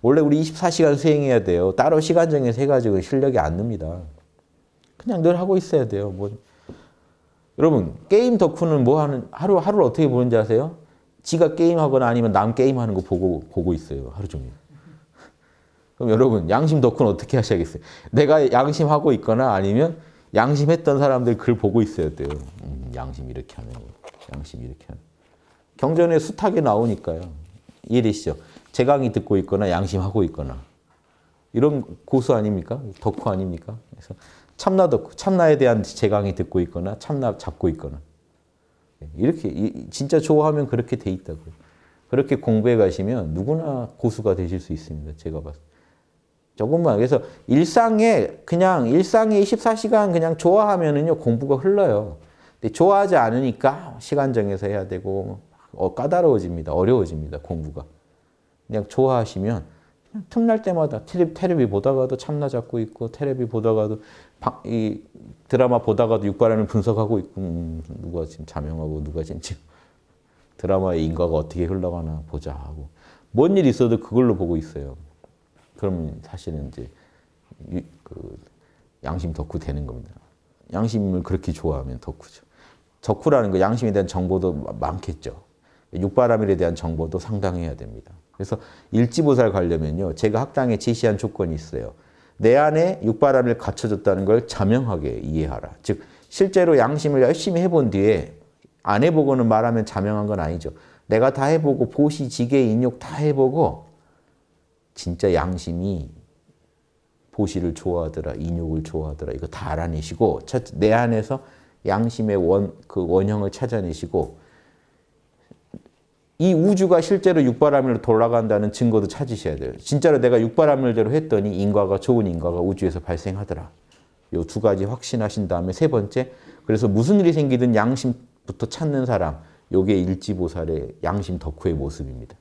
원래 우리 24시간 수행해야 돼요. 따로 시간 정해서 해가지고 실력이 안 늡니다. 그냥 늘 하고 있어야 돼요. 뭐 여러분, 게임 덕후는 뭐 하는, 하루를 어떻게 보는지 아세요? 지가 게임하거나 아니면 남 게임하는 거 보고 있어요. 하루 종일. 그럼 여러분, 양심 덕후는 어떻게 하셔야겠어요? 내가 양심하고 있거나 아니면 양심했던 사람들 글 보고 있어야 돼요. 양심 이렇게 하면, 양심 이렇게 하면. 경전에 숱하게 나오니까요. 이해되시죠? 제강의 듣고 있거나 양심하고 있거나. 이런 고수 아닙니까? 덕후 아닙니까? 그래서 참나 덕후, 참나에 대한 제강의 듣고 있거나 참나 잡고 있거나. 이렇게 진짜 좋아하면 그렇게 돼 있다고요. 그렇게 공부해 가시면 누구나 고수가 되실 수 있습니다. 제가 봤을 때. 조금만. 그래서 일상에 24시간 그냥 좋아하면은요, 공부가 흘러요. 근데 좋아하지 않으니까 시간 정해서 해야 되고, 까다로워집니다. 어려워집니다. 공부가. 그냥 좋아하시면 그냥 틈날 때마다 테레비 보다가도 참나 잡고 있고, 테레비 보다가도 이 드라마 보다가도 육바라밀 분석하고 있고, 누가 지금 자명하고 누가 지금 드라마의 인과가 어떻게 흘러가나 보자 하고, 뭔 일 있어도 그걸로 보고 있어요. 그러면 사실은 이제 양심 덕후 되는 겁니다. 양심을 그렇게 좋아하면 덕후죠. 덕후라는 거, 양심에 대한 정보도 많겠죠. 육바라밀에 대한 정보도 상당해야 됩니다. 그래서 일지보살 가려면요, 제가 학당에 제시한 조건이 있어요. 내 안에 육바라밀 갖춰졌다는 걸 자명하게 이해하라. 즉 실제로 양심을 열심히 해본 뒤에 안 해보고는 말하면 자명한 건 아니죠. 내가 다 해보고 보시, 지계, 인욕 다 해보고 진짜 양심이 보시를 좋아하더라, 인욕을 좋아하더라, 이거 다 알아내시고 내 안에서 양심의 원형을 찾아내시고 이 우주가 실제로 육바라밀로 돌아간다는 증거도 찾으셔야 돼요. 진짜로 내가 육바라밀대로 했더니 좋은 인과가 우주에서 발생하더라. 요 두 가지 확신하신 다음에 세 번째, 그래서 무슨 일이 생기든 양심부터 찾는 사람, 요게 일지보살의 양심 덕후의 모습입니다.